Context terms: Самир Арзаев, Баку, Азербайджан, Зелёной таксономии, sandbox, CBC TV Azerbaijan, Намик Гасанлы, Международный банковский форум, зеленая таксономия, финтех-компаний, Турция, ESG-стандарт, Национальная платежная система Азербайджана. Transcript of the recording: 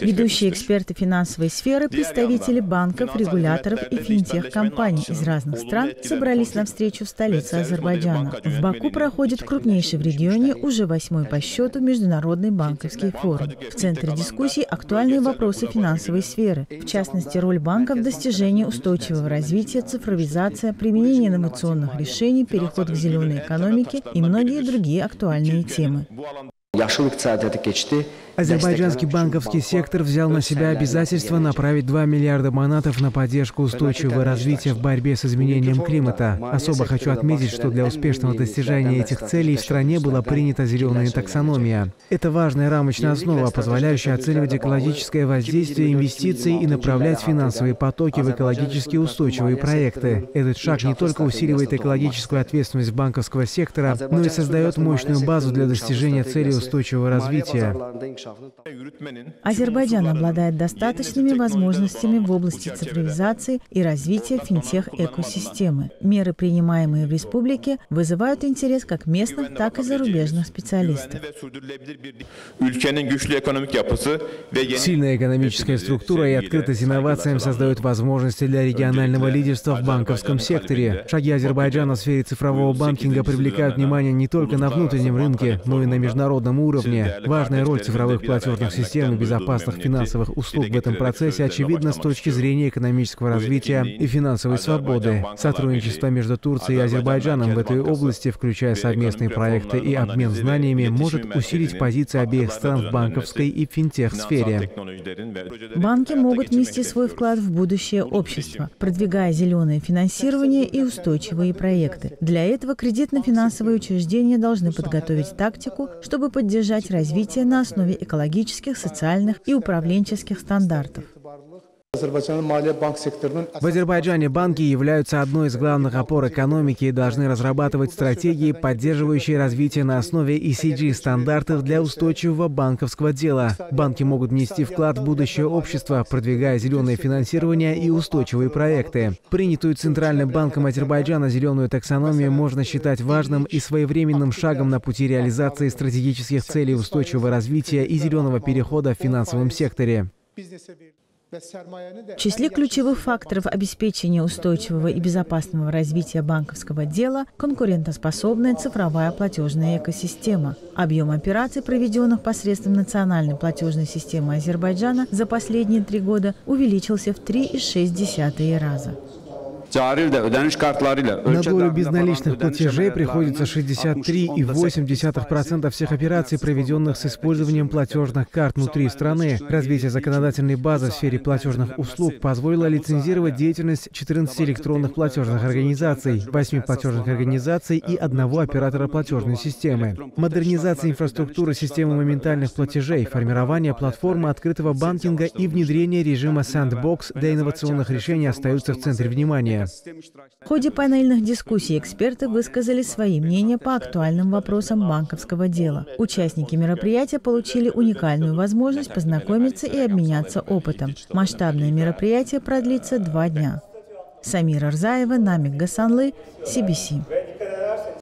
Ведущие эксперты финансовой сферы, представители банков, регуляторов и финтех-компаний из разных стран собрались на встречу в столице Азербайджана. В Баку проходит крупнейший в регионе, уже 8-й по счету, Международный банковский форум. В центре дискуссий актуальные вопросы финансовой сферы, в частности, роль банков в достижении устойчивого развития, цифровизация, применение инновационных решений, переход к зеленой экономике и многие другие актуальные темы. Азербайджанский банковский сектор взял на себя обязательство направить 2 миллиарда манатов на поддержку устойчивого развития в борьбе с изменением климата. Особо хочу отметить, что для успешного достижения этих целей в стране была принята зеленая таксономия. Это важная рамочная основа, позволяющая оценивать экологическое воздействие инвестиций и направлять финансовые потоки в экологически устойчивые проекты. Этот шаг не только усиливает экологическую ответственность банковского сектора, но и создает мощную базу для достижения целей устойчивого развития. Азербайджан обладает достаточными возможностями в области цифровизации и развития финтех-экосистемы. Меры, принимаемые в республике, вызывают интерес как местных, так и зарубежных специалистов. Сильная экономическая структура и открытость инновациям создают возможности для регионального лидерства в банковском секторе. Шаги Азербайджана в сфере цифрового банкинга привлекают внимание не только на внутреннем рынке, но и на международном уровне. Важная роль цифровых платежных систем и безопасных финансовых услуг в этом процессе очевидно с точки зрения экономического развития и финансовой свободы. Сотрудничество между Турцией и Азербайджаном в этой области, включая совместные проекты и обмен знаниями, может усилить позиции обеих стран в банковской и финтех-сфере. Банки могут внести свой вклад в будущее общества, продвигая зеленое финансирование и устойчивые проекты. Для этого кредитно-финансовые учреждения должны подготовить тактику, чтобы поддержать развитие на основе экологических, социальных и управленческих стандартов. В Азербайджане банки являются одной из главных опор экономики и должны разрабатывать стратегии, поддерживающие развитие на основе ESG-стандартов для устойчивого банковского дела. Банки могут внести вклад в будущее общества, продвигая зеленое финансирование и устойчивые проекты. Принятую Центральным банком Азербайджана зеленую таксономию можно считать важным и своевременным шагом на пути реализации стратегических целей устойчивого развития и зеленого перехода в финансовом секторе. В числе ключевых факторов обеспечения устойчивого и безопасного развития банковского дела конкурентоспособная цифровая платежная экосистема. Объем операций, проведенных посредством Национальной платежной системы Азербайджана за последние 3 года, увеличился в 3,6 раза. На долю безналичных платежей приходится 63,8% всех операций, проведенных с использованием платежных карт внутри страны. Развитие законодательной базы в сфере платежных услуг позволило лицензировать деятельность 14 электронных платежных организаций, 8 платежных организаций и 1 оператора платежной системы. Модернизация инфраструктуры системы моментальных платежей, формирование платформы открытого банкинга и внедрение режима sandbox для инновационных решений остаются в центре внимания. В ходе панельных дискуссий эксперты высказали свои мнения по актуальным вопросам банковского дела. Участники мероприятия получили уникальную возможность познакомиться и обменяться опытом. Масштабное мероприятие продлится 2 дня. Самир Арзаева, Намик Гасанлы, CBC.